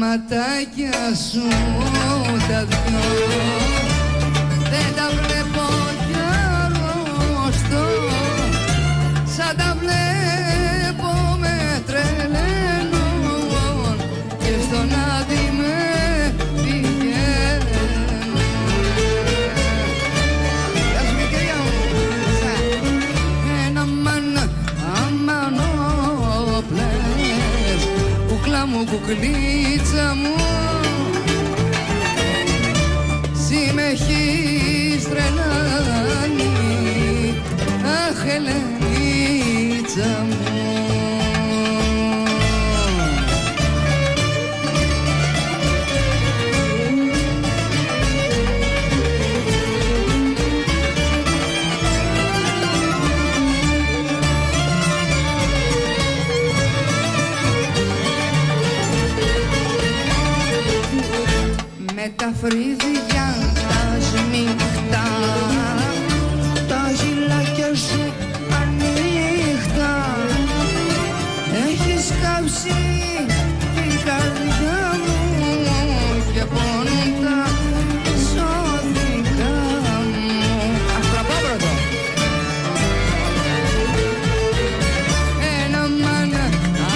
ματάκια σου τα δυο δεν τα βλέπω κι αρρωστώ, σαν τα βλέπω με τρελαίνουν και στον άδει με πηγαίνουν. Γεια σου μικριά μου. Ένα μάνα αμανόπλες, κουκλά μου, κουκλίτσα μου, συ με έχεις τρελάνει, αχ Ελένιτσα μου. Με τα φρύδια ασμιχτά, τα γυλάκια σου ανοίχτα, έχεις κάψει την καρδιά μου και πόνουν τα ζώδικα μου. Αστραπόπρωτο. Ένα μάνα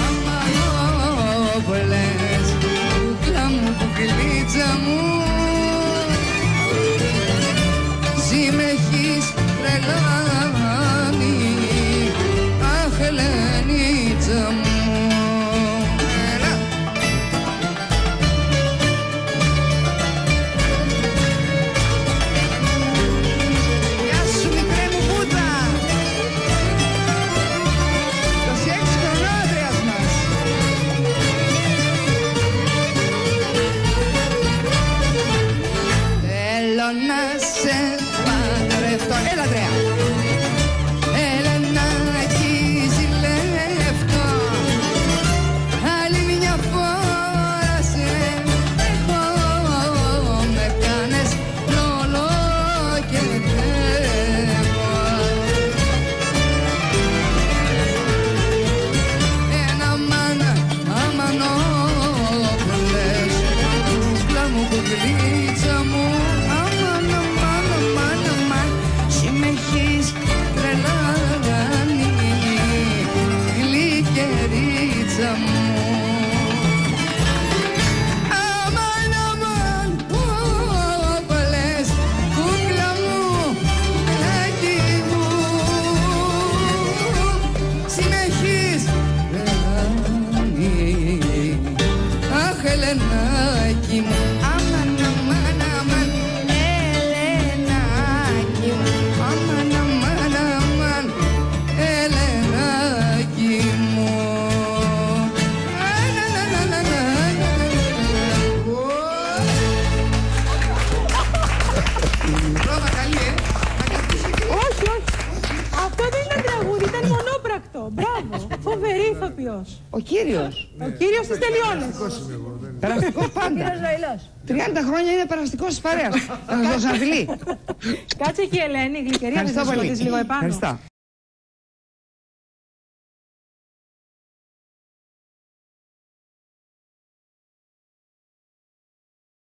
αμαλόπλες, κουκλά μου, κουκλίτσα μου, συ μ' έχεις τρελάνει, αχ Ελένιτσα μου. Έλα. Γεια σου μικρέ μου πούτα. 26 χρονόδριας μας. Θέλω να σε παντρευτώ, έλα Ανδρέα, Ελενάκι ζηλεύτω, άλλη μια φορά σε έχω, με κάνες λόλο και τρέχω. Ένα μάνα αμανόπλες, κουκλά μου, κουκλίτσα μου, αμανόπλες, κουκλά μου, κουκλάκι μου, συ μ' έχεις τρελάνει, αχ Ελενάκι μου. Αμαν, αμαν, αμαν, Ελενάκι μου. Αμαν, αμαν, αμαν, Ελενάκι μου. Μπράβο, φοβερή ηθοποιός. Ο κύριος. Ο κύριος της Τελειώνης. Περαστικός πάντα. 30 χρόνια είναι περαστικός της παρέας. Κάτσε εκεί Ελένη, η γλυκερία να σας λίγο επάνω.